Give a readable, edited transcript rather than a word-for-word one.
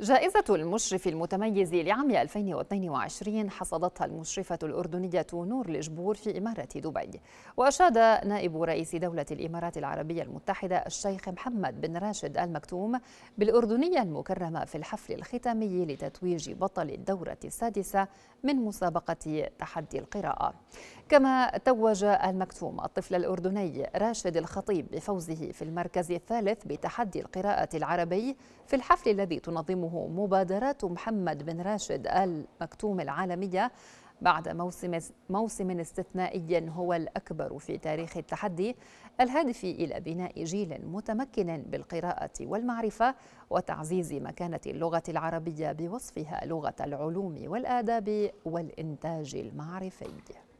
جائزة المشرف المتميز لعام 2022 حصدتها المشرفة الأردنية نور الجبور في إمارة دبي. وأشاد نائب رئيس دولة الإمارات العربية المتحدة الشيخ محمد بن راشد آل مكتوم بالأردنية المكرمة في الحفل الختامي لتتويج بطل الدورة السادسة من مسابقة تحدي القراءة. كما توج آل مكتوم الطفل الأردني راشد الخطيب بفوزه في المركز الثالث بتحدي القراءة العربي في الحفل الذي تنظمه مبادرات محمد بن راشد آل مكتوم العالمية بعد موسم استثنائي هو الأكبر في تاريخ التحدي، الهادف إلى بناء جيل متمكن بالقراءة والمعرفة وتعزيز مكانة اللغة العربية بوصفها لغة العلوم والآداب والإنتاج المعرفي.